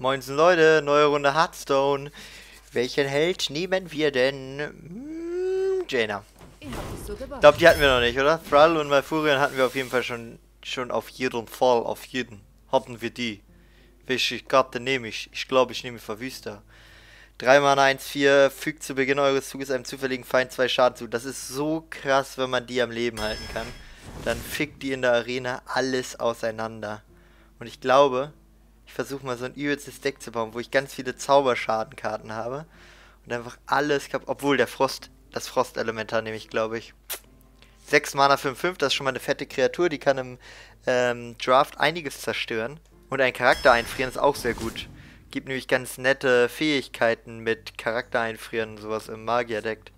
Moinsen Leute, neue Runde Hearthstone. Welchen Held nehmen wir denn? Jaina. Ich glaube, die hatten wir noch nicht, oder? Thrall und Malfurion hatten wir auf jeden Fall schon auf jeden Fall, auf jeden. Hatten wir die. Welche Karte nehme ich? Ich glaube, ich nehme Verwüster. 3 Mana 1/4, fügt zu Beginn eures Zuges einem zufälligen Feind 2 Schaden zu. Das ist so krass, wenn man die am Leben halten kann. Dann fickt die in der Arena alles auseinander. Und ich glaube, ich versuche mal so ein übelstes Deck zu bauen, wo ich ganz viele Zauberschadenkarten habe. Und einfach alles kaputt. Obwohl das Frost Elementar nehme ich, glaube ich. 6 Mana 5/5, das ist schon mal eine fette Kreatur, die kann im Draft einiges zerstören. Und einen Charakter einfrieren ist auch sehr gut. Gibt nämlich ganz nette Fähigkeiten mit Charakter einfrieren und sowas im Magier-Deck.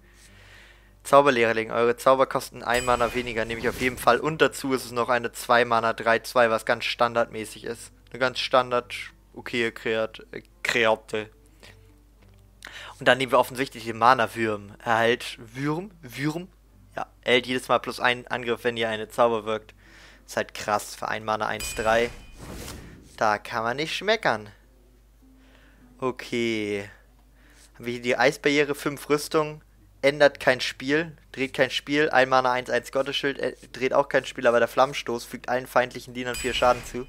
Zauberlehrling, eure Zauber kosten 1 Mana weniger, nehme ich auf jeden Fall. Und dazu ist es noch eine 2 Mana 3/2, was ganz standardmäßig ist. Eine ganz standard, okay, Kreate. Und dann nehmen wir offensichtlich den Mana-Wurm. Erhalt Würm? Ja, erhält jedes Mal plus einen Angriff, wenn ihr eine Zauber wirkt. Ist halt krass, für 1 Mana 1/3. Da kann man nicht schmeckern. Okay. Haben wir hier die Eisbarriere, 5 Rüstung, ändert kein Spiel, dreht kein Spiel, 1 Mana 1/1 Gottesschild, dreht auch kein Spiel, aber der Flammenstoß fügt allen feindlichen Dienern 4 Schaden zu.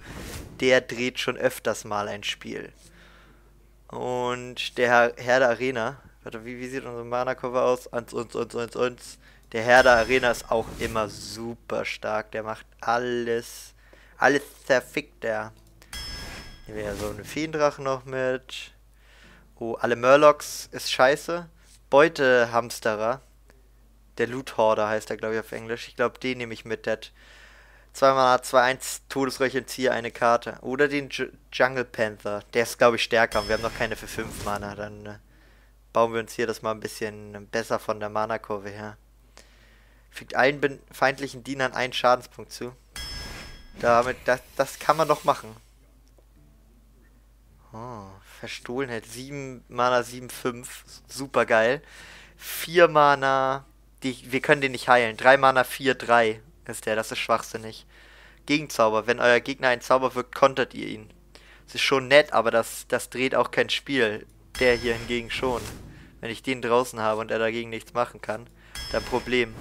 Der dreht schon öfters mal ein Spiel. Und der Herr der Arena, warte, wie sieht unser Mana-Cover aus? Der Herr der Arena ist auch immer super stark, der macht alles zerfickt, der. Nehmen wir ja so eine Feendrach noch mit. Oh, alle Murlocs ist scheiße. Beutehamsterer. Der Loot-Horder heißt er, glaube ich, auf Englisch. Ich glaube, den nehme ich mit. 2 Mana 2/1 Todesröchel, ziehe eine Karte. Oder den Jungle Panther. Der ist, glaube ich, stärker. Und wir haben noch keine für 5 Mana. Dann bauen wir uns hier das mal ein bisschen besser von der Mana-Kurve her. Fügt allen feindlichen Dienern einen Schadenspunkt zu. Damit, das kann man doch machen. Oh, verstohlen hält. 7 Mana 7/5. Super geil. 4 Mana. Wir können den nicht heilen. 3 Mana 4/3 ist der. Das ist schwachsinnig. Gegenzauber. Wenn euer Gegner einen Zauber wirkt, kontert ihr ihn. Das ist schon nett, aber das dreht auch kein Spiel. Der hier hingegen schon. Wenn ich den draußen habe und er dagegen nichts machen kann, dann Problem.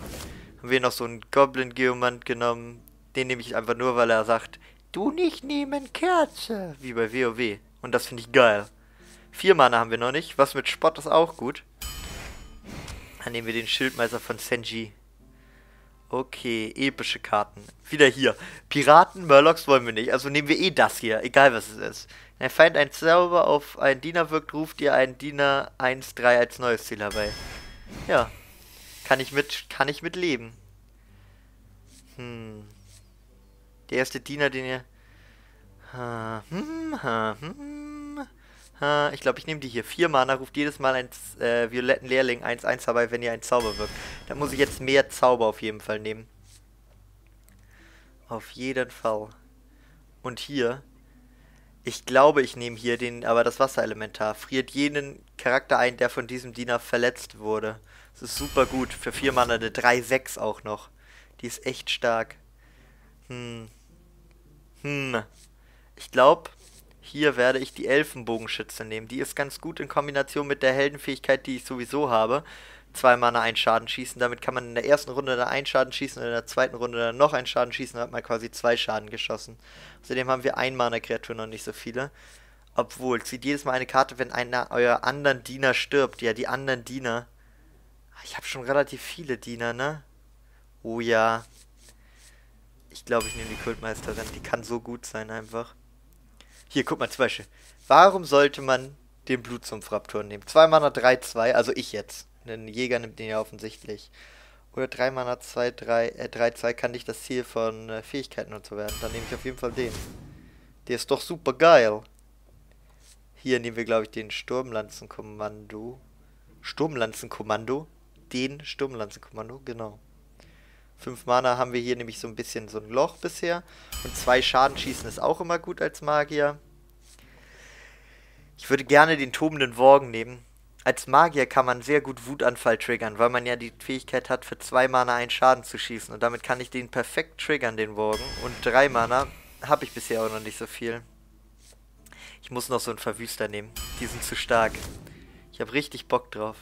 Haben wir noch so einen Goblin-Geomant genommen. Den nehme ich einfach nur, weil er sagt, du nicht nehmen Kerze. Wie bei WoW. Und das finde ich geil. 4 Mana haben wir noch nicht. Was mit Spott ist auch gut. Dann nehmen wir den Schildmeister von Senji. Okay, epische Karten. Wieder hier. Piraten, Murlocs wollen wir nicht. Also nehmen wir das hier. Egal was es ist. Wenn ein Feind einen Zauber auf einen Diener wirkt, ruft ihr einen Diener 1/3 als neues Ziel herbei. Ja. Kann ich mit leben. Der erste Diener, den ihr... Ich glaube, ich nehme die hier. 4 Mana, ruft jedes Mal einen violetten Lehrling 1/1 herbei, wenn ihr einen Zauber wirkt. Da muss ich jetzt mehr Zauber auf jeden Fall nehmen. Auf jeden Fall. Und hier... Ich glaube, ich nehme hier das Wasserelementar. Friert jeden Charakter ein, der von diesem Diener verletzt wurde. Das ist super gut. Für 4 Mana eine 3/6 auch noch. Die ist echt stark. Ich glaube, hier werde ich die Elfenbogenschütze nehmen. Die ist ganz gut in Kombination mit der Heldenfähigkeit, die ich sowieso habe. 2 Mana 1 Schaden schießen. Damit kann man in der ersten Runde dann 1 Schaden schießen und in der zweiten Runde dann noch 1 Schaden schießen. Dann hat man quasi 2 Schaden geschossen. Außerdem haben wir 1 Mana Kreaturen noch nicht so viele. Obwohl, zieht jedes Mal eine Karte, wenn einer eurer anderen Diener stirbt. Ja, die anderen Diener. Ich habe schon relativ viele Diener, ne? Oh ja. Ich glaube, ich nehme die Kultmeisterin. Die kann so gut sein einfach. Hier, guck mal, zum Beispiel. Warum sollte man den Blutsumpfraptor nehmen? 2 Mana 3/2, also ich jetzt. Ein Jäger nimmt den ja offensichtlich. Oder 3 Mana 3/2 kann nicht das Ziel von Fähigkeiten und so werden. Dann nehme ich auf jeden Fall den. Der ist doch super geil. Hier nehmen wir, glaube ich, den Sturmlanzenkommando. Den Sturmlanzenkommando, genau. 5 Mana haben wir hier nämlich so ein bisschen so ein Loch bisher. Und 2 Schaden schießen ist auch immer gut als Magier. Ich würde gerne den tobenden Worgen nehmen. Als Magier kann man sehr gut Wutanfall triggern, weil man ja die Fähigkeit hat, für 2 Mana einen Schaden zu schießen. Und damit kann ich den perfekt triggern, den Worgen. Und 3 Mana habe ich bisher auch noch nicht so viel. Ich Ich muss noch so einen Verwüster nehmen. Die sind zu stark. Ich habe richtig Bock drauf.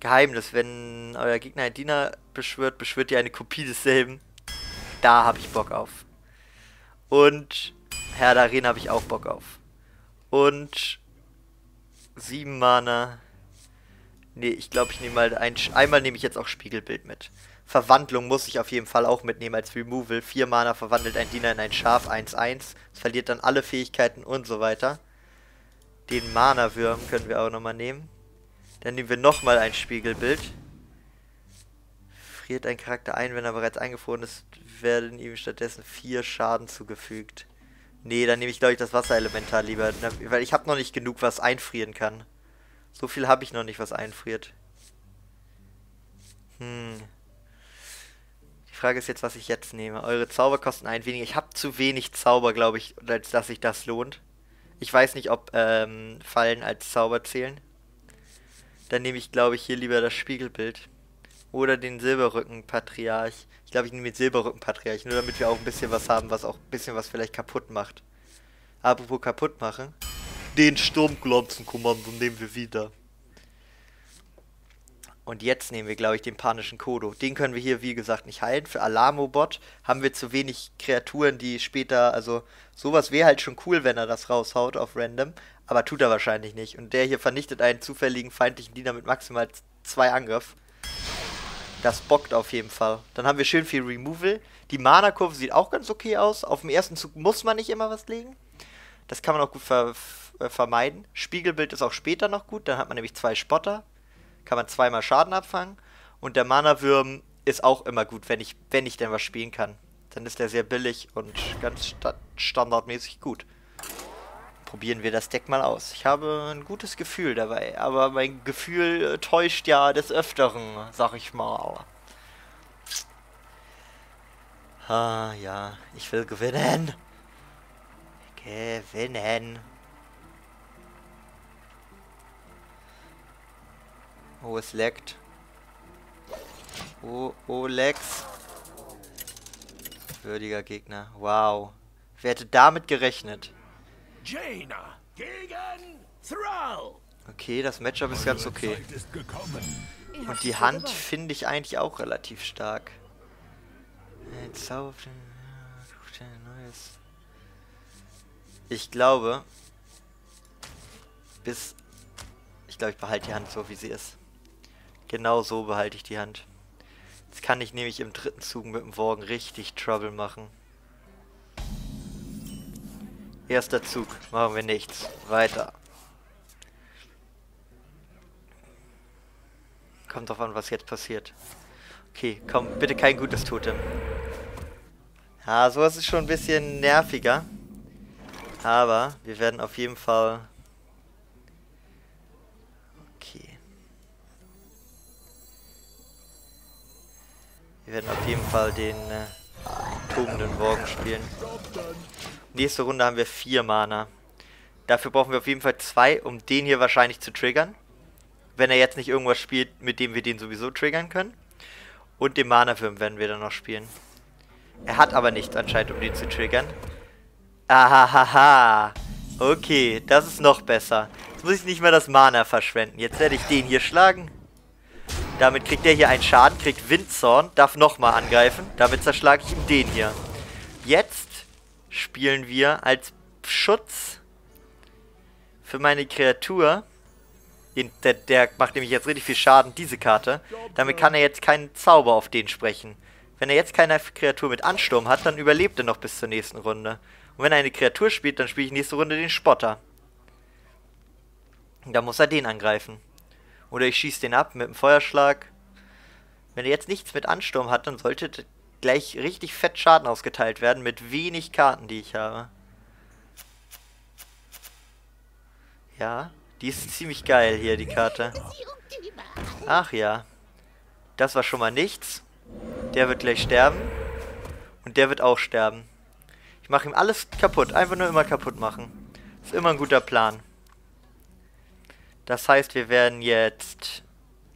Geheimnis. Wenn euer Gegner einen Diener beschwört, beschwört ihr eine Kopie desselben. Da habe ich Bock auf. Und Herr der Arena habe ich auch Bock auf. Und 7 Mana. Nee, ich glaube, ich nehme mal einmal nehme ich jetzt auch Spiegelbild mit. Verwandlung muss ich auf jeden Fall auch mitnehmen als Removal. 4 Mana verwandelt ein Diener in ein Schaf, 1-1. Es verliert dann alle Fähigkeiten und so weiter. Den Mana-Wurm können wir auch nochmal nehmen. Dann nehmen wir nochmal ein Spiegelbild. Friert ein Charakter ein, wenn er bereits eingefroren ist, werden ihm stattdessen 4 Schaden zugefügt. Nee, dann nehme ich, glaube ich, das Wasserelementar lieber. Weil ich habe noch nicht genug, was einfrieren kann. So viel habe ich noch nicht, was einfriert. Die Frage ist jetzt, was ich jetzt nehme. Eure Zauber kosten ein wenig. Ich habe zu wenig Zauber, glaube ich, als dass sich das lohnt. Ich weiß nicht, ob Fallen als Zauber zählen. Dann nehme ich, glaube ich, hier lieber das Spiegelbild. Oder den Silberrücken-Patriarch. Ich glaube, ich nehme den Silberrücken-Patriarch. Nur damit wir auch ein bisschen was haben, was auch ein bisschen was vielleicht kaputt macht. Apropos kaputt machen. Den Sturmglotzenkommando nehmen wir wieder. Und jetzt nehmen wir, glaube ich, den panischen Kodo. Den können wir hier, wie gesagt, nicht heilen. Für Alarmobot haben wir zu wenig Kreaturen, die später... Also, sowas wäre halt schon cool, wenn er das raushaut auf Random. Aber tut er wahrscheinlich nicht. Und der hier vernichtet einen zufälligen feindlichen Diener mit maximal 2 Angriff. Das bockt auf jeden Fall. Dann haben wir schön viel Removal. Die Mana-Kurve sieht auch ganz okay aus. Auf dem ersten Zug muss man nicht immer was legen. Das kann man auch gut vermeiden. Spiegelbild ist auch später noch gut. Dann hat man nämlich 2 Spotter. Kann man 2 mal Schaden abfangen. Und der Mana-Wurm ist auch immer gut, wenn ich denn was spielen kann. Dann ist der sehr billig und ganz standardmäßig gut. Probieren wir das Deck mal aus. Ich habe ein gutes Gefühl dabei, aber mein Gefühl täuscht ja des Öfteren, sag ich mal. Ah ja, ich will gewinnen. Gewinnen. Oh, es laggt. Oh, Lex. Würdiger Gegner. Wow. Wer hätte damit gerechnet? Jaina gegen Thrall. Okay, das Matchup ist ganz okay. Und die Hand finde ich eigentlich auch relativ stark. Ich glaube... Ich glaube, ich behalte die Hand so, wie sie ist. Genau so behalte ich die Hand. Jetzt kann ich nämlich im dritten Zug mit dem Worgen richtig Trouble machen. Erster Zug. Machen wir nichts. Weiter. Kommt drauf an, was jetzt passiert. Okay, komm, bitte kein gutes Totem. Ja, sowas ist schon ein bisschen nerviger. Aber wir werden auf jeden Fall... Wir werden auf jeden Fall den tobenden Worgen spielen. Nächste Runde haben wir 4 Mana. Dafür brauchen wir auf jeden Fall 2, um den hier wahrscheinlich zu triggern. Wenn er jetzt nicht irgendwas spielt, mit dem wir den sowieso triggern können. Und den Mana-Film werden wir dann noch spielen. Er hat aber nichts anscheinend, um den zu triggern. Ahahaha. Okay, das ist noch besser. Jetzt muss ich nicht mehr das Mana verschwenden. Jetzt werde ich den hier schlagen. Damit kriegt der hier einen Schaden, kriegt Windzorn, darf nochmal angreifen. Damit zerschlage ich ihm den hier. Jetzt spielen wir als Schutz für meine Kreatur. Der macht nämlich jetzt richtig viel Schaden, diese Karte. Damit kann er jetzt keinen Zauber auf den sprechen. Wenn er jetzt keine Kreatur mit Ansturm hat, dann überlebt er noch bis zur nächsten Runde. Und wenn er eine Kreatur spielt, dann spiele ich nächste Runde den Spotter. Und dann muss er den angreifen. Oder ich schieße den ab mit einem Feuerschlag. Wenn er jetzt nichts mit Ansturm hat, dann sollte gleich richtig fett Schaden ausgeteilt werden mit wenig Karten, die ich habe. Ja, die ist ziemlich geil hier, die Karte. Ach ja. Das war schon mal nichts. Der wird gleich sterben. Und der wird auch sterben. Ich mache ihm alles kaputt. Einfach nur immer kaputt machen. Ist immer ein guter Plan. Das heißt, wir werden jetzt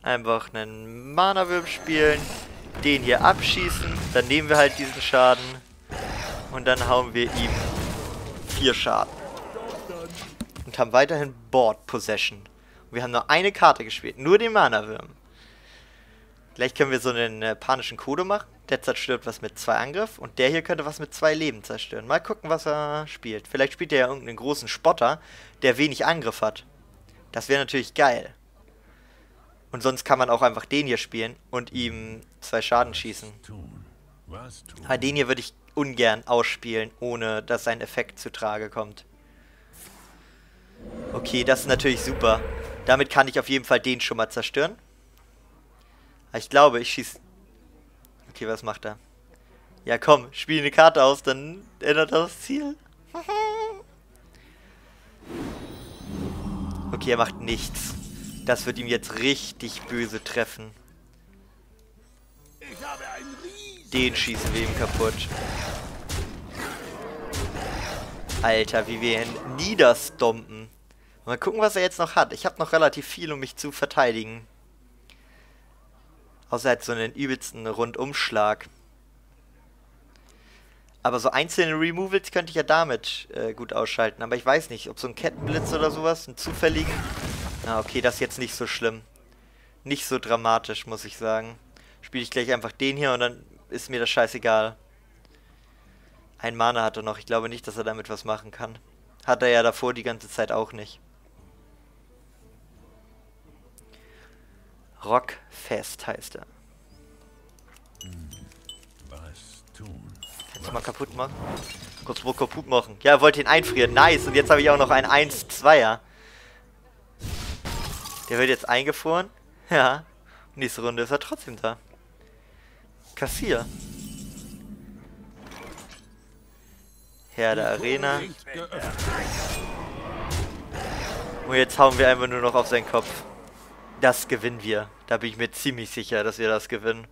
einfach einen Mana-Wurm spielen, den hier abschießen, dann nehmen wir halt diesen Schaden und dann hauen wir ihm 4 Schaden. Geomant haben weiterhin Board Possession. Und wir haben nur eine Karte gespielt, nur den Mana-Wurm. Vielleicht können wir so einen panischen Kodo machen. Der zerstört was mit 2 Angriff und der hier könnte was mit 2 Leben zerstören. Mal gucken, was er spielt. Vielleicht spielt er ja irgendeinen großen Spotter, der wenig Angriff hat. Das wäre natürlich geil. Und sonst kann man auch einfach den hier spielen und ihm 2 Schaden schießen. Aber den hier würde ich ungern ausspielen, ohne dass sein Effekt zu Trage kommt. Okay, das ist natürlich super. Damit kann ich auf jeden Fall den schon mal zerstören. Aber ich glaube, ich schieße... Okay, was macht er? Ja komm, spiel eine Karte aus, dann ändert er das Ziel. Okay, er macht nichts. Das wird ihm jetzt richtig böse treffen. Den schießen wir ihm kaputt. Alter, wie wir ihn niederstompen. Mal gucken, was er jetzt noch hat. Ich habe noch relativ viel, um mich zu verteidigen. Außer halt so einen übelsten Rundumschlag. Aber so einzelne Removals könnte ich ja damit gut ausschalten. Aber ich weiß nicht, ob so ein Kettenblitz oder sowas, ein zufälligen... Ah, okay, das ist jetzt nicht so schlimm. Nicht so dramatisch, muss ich sagen. Spiele ich gleich einfach den hier und dann ist mir das scheißegal. Ein Mana hat er noch. Ich glaube nicht, dass er damit was machen kann. Hat er ja davor die ganze Zeit auch nicht. Rockfest heißt er. Was tun? Kannst du mal kaputt machen? Kurz mal kaputt machen. Ja, er wollte ihn einfrieren. Nice. Und jetzt habe ich auch noch einen 1-2er. Der wird jetzt eingefroren. Ja. Nächste Runde ist er trotzdem da. Kassier. Herr der Arena. Und jetzt hauen wir einfach nur noch auf seinen Kopf. Das gewinnen wir. Da bin ich mir ziemlich sicher, dass wir das gewinnen.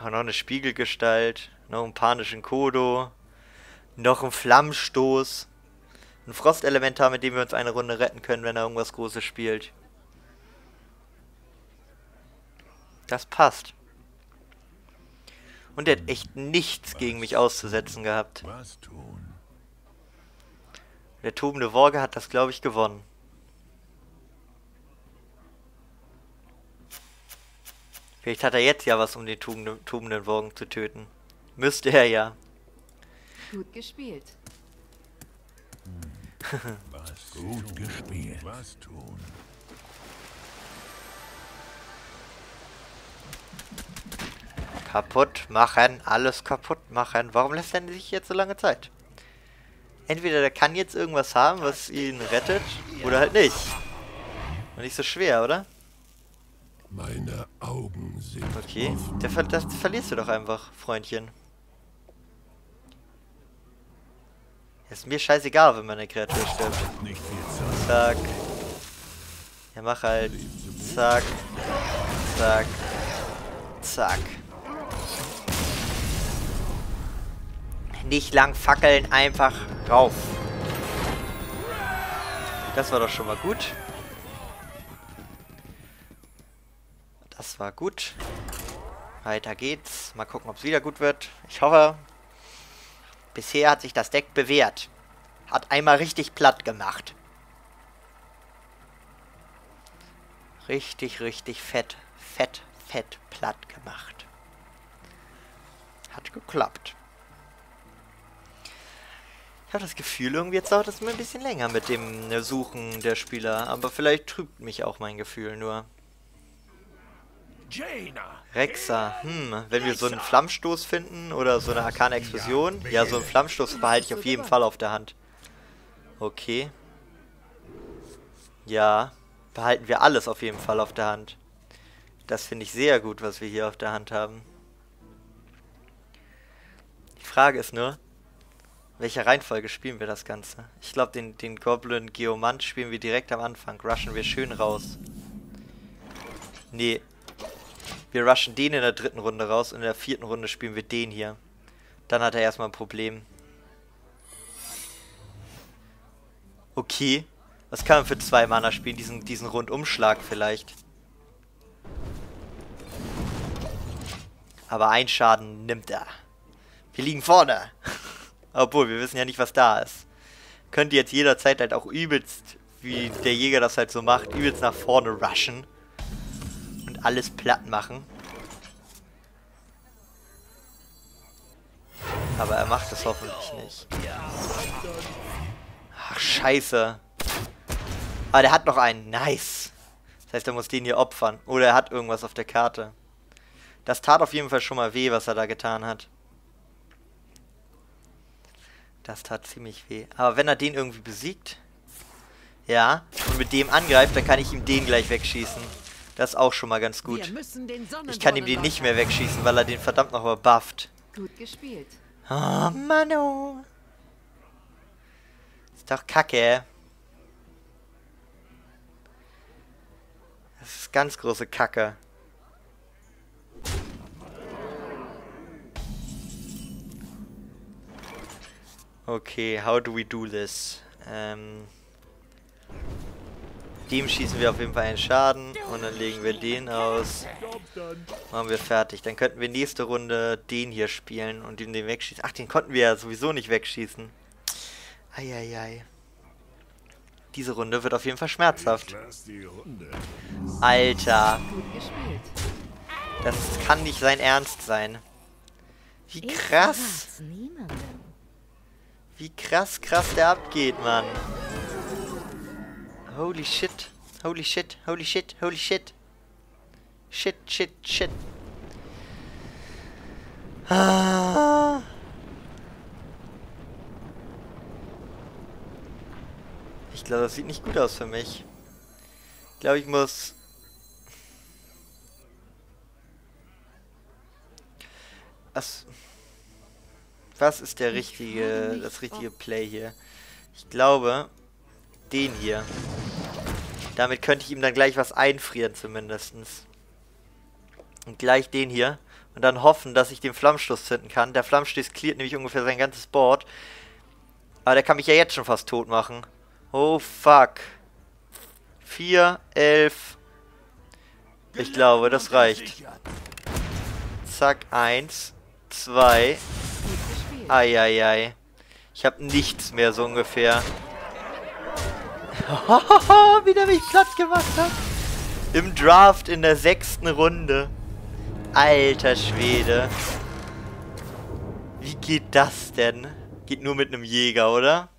Auch noch eine Spiegelgestalt. Noch einen panischen Kodo. Noch einen Flammenstoß. Ein Frost Elementar, mit dem wir uns eine Runde retten können, wenn er irgendwas Großes spielt. Das passt. Und er hat echt nichts gegen mich auszusetzen gehabt. Der tobende Worgen hat das, glaube ich, gewonnen. Vielleicht hat er jetzt ja was, um den tobenden Worgen zu töten. Müsste er ja. Gut gespielt. Was gut gespielt. Was tun? Kaputt machen, alles kaputt machen. Warum lässt er sich jetzt so lange Zeit? Entweder der kann jetzt irgendwas haben, was ihn rettet, oder halt nicht. Und nicht so schwer, oder? Meine Augen sind okay, das verlierst du doch einfach, Freundchen. Ist mir scheißegal, wenn meine Kreatur stirbt. Zack. Ja, mach halt. Zack. Zack. Zack. Nicht lang fackeln, einfach rauf. Das war doch schon mal gut. Das war gut. Weiter geht's. Mal gucken, ob es wieder gut wird. Ich hoffe. Bisher hat sich das Deck bewährt. Hat einmal richtig platt gemacht. Richtig, richtig fett platt gemacht. Hat geklappt. Ich habe das Gefühl, irgendwie jetzt dauert es mir ein bisschen länger mit dem Suchen der Spieler. Aber vielleicht trübt mich auch mein Gefühl nur. Rexa, wenn wir so einen Flammenstoß finden oder so eine arkane Explosion. Ja, so einen Flammenstoß behalte ich auf jeden Fall auf der Hand. Okay. Ja, behalten wir alles auf jeden Fall auf der Hand. Das finde ich sehr gut, was wir hier auf der Hand haben. Die Frage ist nur, in welcher Reihenfolge spielen wir das Ganze? Ich glaube, den Goblin-Geomant spielen wir direkt am Anfang. Rushen wir schön raus. Nee. Wir rushen den in der 3. Runde raus und in der 4. Runde spielen wir den hier. Dann hat er erstmal ein Problem. Okay. Was kann man für 2 Mana spielen? Diesen Rundumschlag vielleicht. Aber einen Schaden nimmt er. Wir liegen vorne. Obwohl, wir wissen ja nicht, was da ist. könnte jetzt jederzeit halt auch übelst, wie der Jäger das halt so macht, übelst nach vorne rushen und alles platt machen. Aber er macht das hoffentlich nicht. Ach, scheiße. Ah, der hat noch einen. Nice. Das heißt, er muss den hier opfern. Oder er hat irgendwas auf der Karte. Das tat auf jeden Fall schon mal weh, was er da getan hat. Das tat ziemlich weh. Aber wenn er den irgendwie besiegt, ja, und mit dem angreift, dann kann ich ihm den gleich wegschießen. Das ist auch schon mal ganz gut. Ich kann ihm den nicht mehr wegschießen, weil er den verdammt nochmal bufft. Gut gespielt. Oh, Manu. Ist doch Kacke. Das ist ganz große Kacke. Okay, how do we do this? Dem schießen wir auf jeden Fall einen Schaden und dann legen wir den aus. Machen wir fertig. Dann könnten wir nächste Runde den hier spielen und ihm den wegschießen. Ach, den konnten wir ja sowieso nicht wegschießen. Eieiei. Diese Runde wird auf jeden Fall schmerzhaft. Alter. Das kann nicht sein Ernst sein. Wie krass. Wie krass der abgeht, Mann. Holy shit, holy shit, holy shit, holy shit. Shit, shit, shit. Ah. Ich glaube, das sieht nicht gut aus für mich. Ich glaube, ich muss... Was ist der richtige, das richtige Play hier? Ich glaube... Den hier. Damit könnte ich ihm dann gleich was einfrieren zumindest. Und gleich den hier. Und dann hoffen, dass ich den Flammenstoß zünden kann. Der Flammenstoß cleart nämlich ungefähr sein ganzes Board. Aber der kann mich ja jetzt schon fast tot machen. Oh fuck. 4, 11. Ich glaube, das reicht. Zack, 1, 2. Eieiei. Ich habe nichts mehr so ungefähr. Hohoho, wie der mich platt gemacht hat. Im Draft in der 6. Runde. Alter Schwede. Wie geht das denn? Geht nur mit einem Jäger, oder?